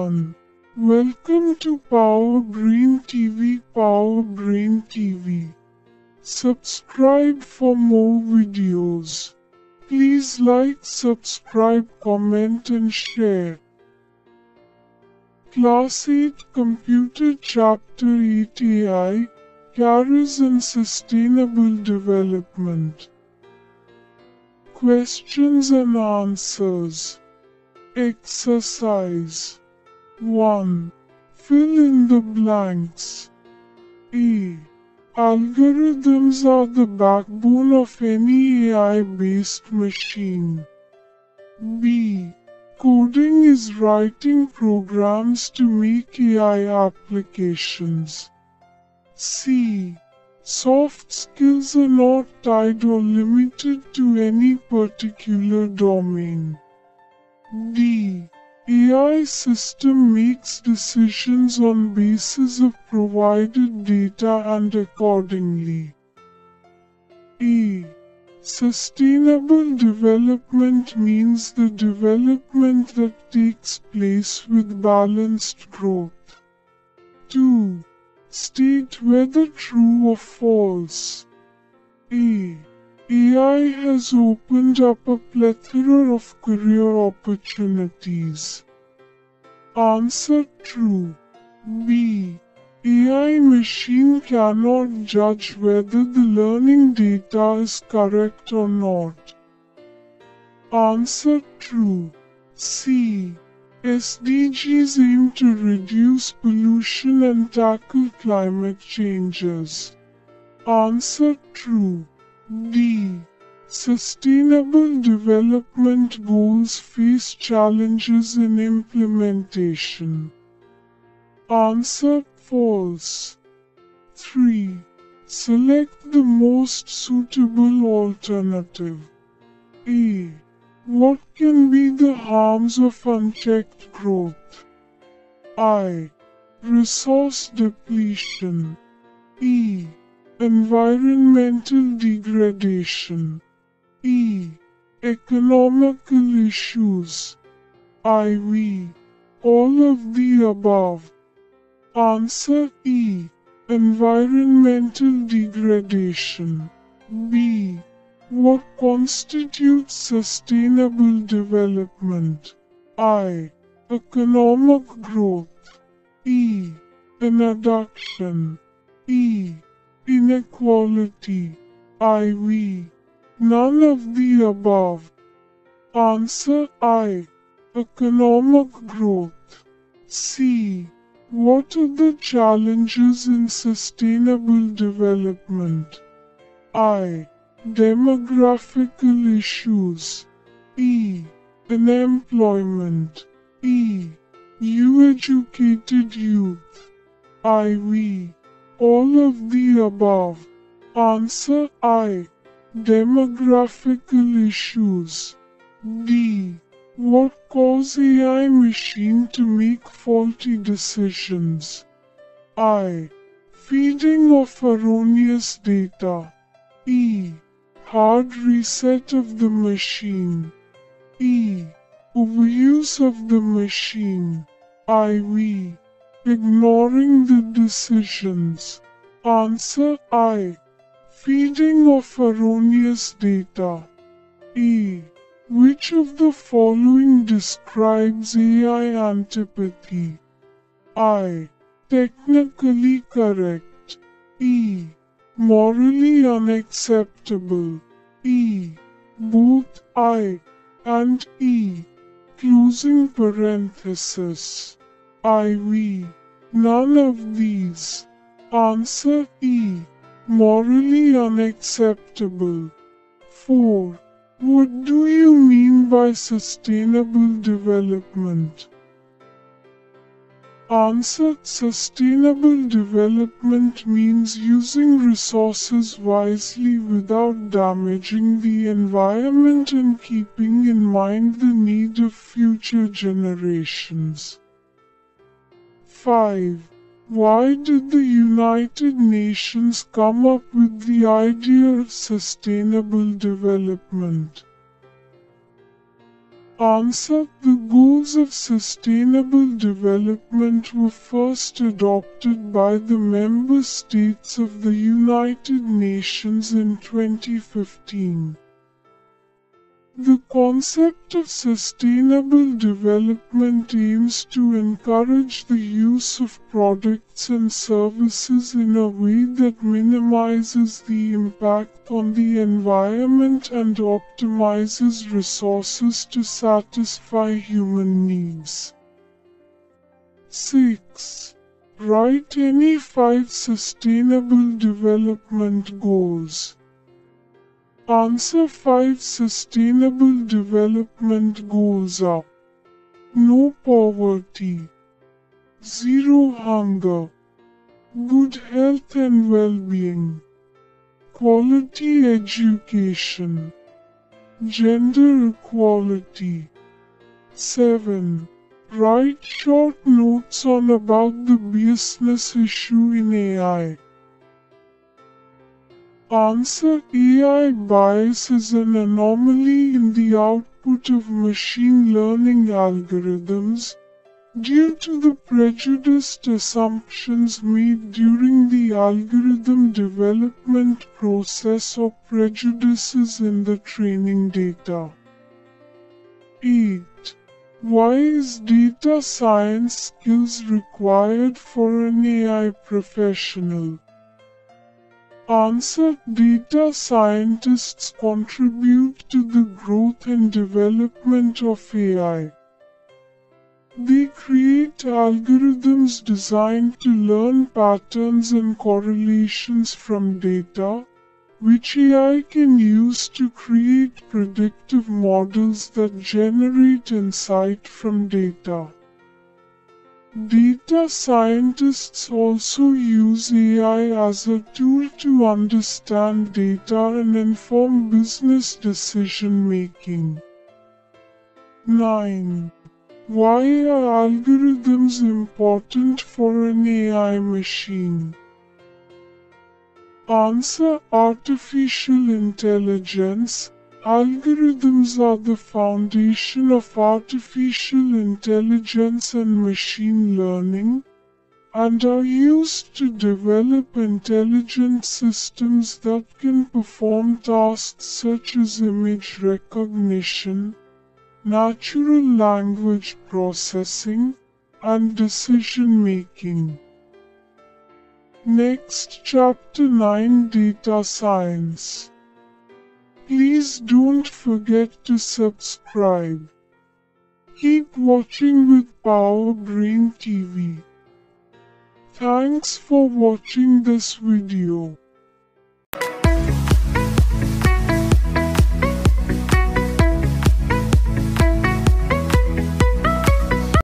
everyone. Welcome to Power Brain TV. Power Brain TV. Subscribe for more videos. Please like, subscribe, comment and share. Class 8 Computer Chapter 8 AI, Careers and Sustainable Development. Questions and Answers. Exercise 1. Fill in the blanks. A. Algorithms are the backbone of any AI-based machine. B. Coding is writing programs to make AI applications. C. Soft skills are not tied or limited to any particular domain. D. AI system makes decisions on basis of provided data and accordingly. E. Sustainable development means the development that takes place with balanced growth. 2. State whether true or false. A. AI has opened up a plethora of career opportunities. Answer true. B. AI machine cannot judge whether the learning data is correct or not. Answer true. C. SDGs aim to reduce pollution and tackle climate changes. Answer true. D. Sustainable development goals face challenges in implementation. Answer false. 3. Select the most suitable alternative. A. What can be the harms of unchecked growth? I. Resource depletion. E. Environmental degradation. E. Economical issues. IV. All of the above. Answer E. Environmental degradation. B. What constitutes sustainable development? I. Economic growth. E. Introduction. E. Inequality. IV. None of the above. Answer I. Economic growth. C. What are the challenges in sustainable development? I. Demographical issues. E. Unemployment. E. Educated youth. IV. All of the above. Answer I. Demographical issues. D. What causes AI machine to make faulty decisions? I. Feeding of erroneous data. E. Hard reset of the machine. E. Overuse of the machine. IV. Ignoring the decisions. Answer I. Feeding of erroneous data. E. Which of the following describes AI antipathy? I. Technically correct. E. Morally unacceptable. E. Both I and E. Closing parenthesis. IV. None of these. Answer E. Morally unacceptable. 4. What do you mean by sustainable development? Answer. Sustainable development means using resources wisely without damaging the environment and keeping in mind the need of future generations. 5. Why did the United Nations come up with the idea of sustainable development? answered the goals of sustainable development were first adopted by the member states of the United Nations in 2015. The concept of sustainable development aims to encourage the use of products and services in a way that minimizes the impact on the environment and optimizes resources to satisfy human needs. 6. Write any 5 sustainable development goals. Answer 5 sustainable development goals are: no poverty, zero hunger, good health and well-being, quality education, gender equality. 7. Write short notes on about the business issue in AI. Answer: AI bias is an anomaly in the output of machine learning algorithms, due to the prejudiced assumptions made during the algorithm development process or prejudices in the training data. 8. Why is data science skills required for an AI professional? Answer: data scientists contribute to the growth and development of AI. They create algorithms designed to learn patterns and correlations from data, which AI can use to create predictive models that generate insight from data. Data scientists also use AI as a tool to understand data and inform business decision-making. 9. Why are algorithms important for an AI machine? Answer: artificial intelligence. Algorithms are the foundation of artificial intelligence and machine learning, and are used to develop intelligent systems that can perform tasks such as image recognition, natural language processing, and decision-making. Next, Chapter 9, Data Science. Please don't forget to subscribe. Keep watching with Power Brain TV. Thanks for watching this video.